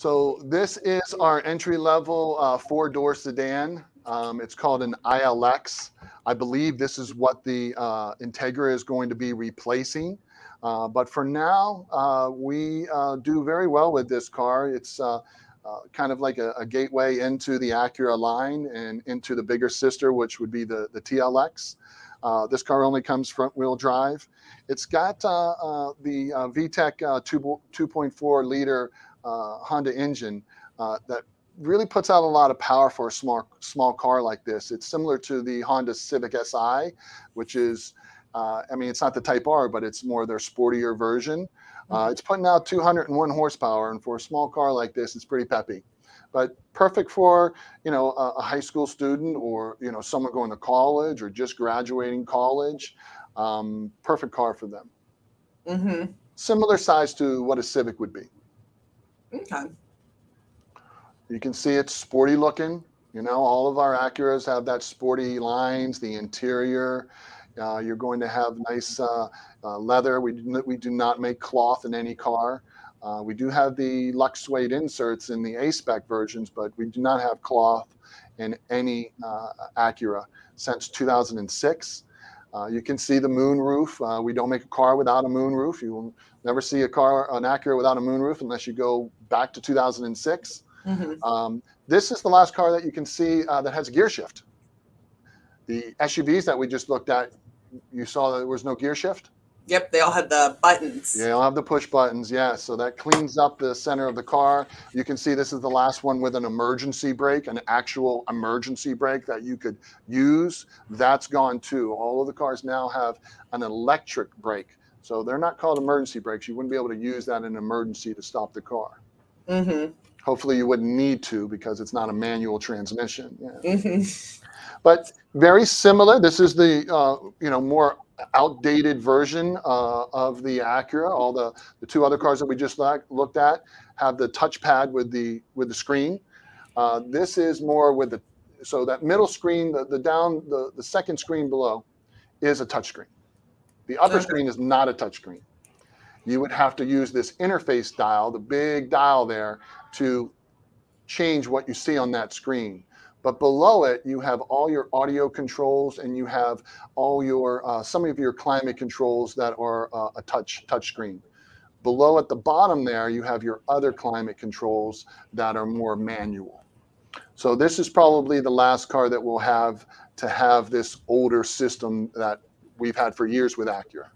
So this is our entry-level four-door sedan. It's called an ILX. I believe this is what the Integra is going to be replacing. But for now, we do very well with this car. It's kind of like a gateway into the Acura line and into the bigger sister, which would be the TLX. This car only comes front-wheel drive. It's got the VTEC 2.4-liter Honda engine that really puts out a lot of power for a small car like this. It's similar to the Honda Civic Si, which is, I mean, it's not the Type R, but it's more their sportier version. It's putting out 201 horsepower, and for a small car like this, it's pretty peppy. But perfect for, you know, a high school student or, you know, someone going to college or just graduating college. Perfect car for them. Mm-hmm. Similar size to what a Civic would be. Okay. You can see it's sporty looking. You know, all of our Acuras have that sporty lines, the interior. You're going to have nice leather. We do not make cloth in any car. We do have the Lux Suede inserts in the A-Spec versions, but we do not have cloth in any Acura since 2006. You can see the moonroof. We don't make a car without a moonroof. You will never see an Acura without a moonroof unless you go back to 2006. Mm-hmm. This is the last car that you can see that has a gear shift. The SUVs that we just looked at, you saw that there was no gear shift? Yep, they all had the buttons. Yeah, they all have the push buttons, yeah. So that cleans up the center of the car. You can see this is the last one with an emergency brake, an actual emergency brake that you could use. That's gone too. All of the cars now have an electric brake. So they're not called emergency brakes. You wouldn't be able to use that in an emergency to stop the car. Mm-hmm. Hopefully you wouldn't need to because it's not a manual transmission. Yeah. Mm-hmm. But very similar. This is the you know, more outdated version of the Acura. All the two other cars that we just looked at have the touchpad with the screen. This is more with the, so that middle screen, the second screen below, is a touchscreen. The upper screen is not a touchscreen. You would have to use this interface dial, the big dial there, to change what you see on that screen. But below it, you have all your audio controls and you have all your some of your climate controls that are a touch screen. Below at the bottom there, you have your other climate controls that are more manual. So this is probably the last car that we'll have to have this older system that we've had for years with Acura.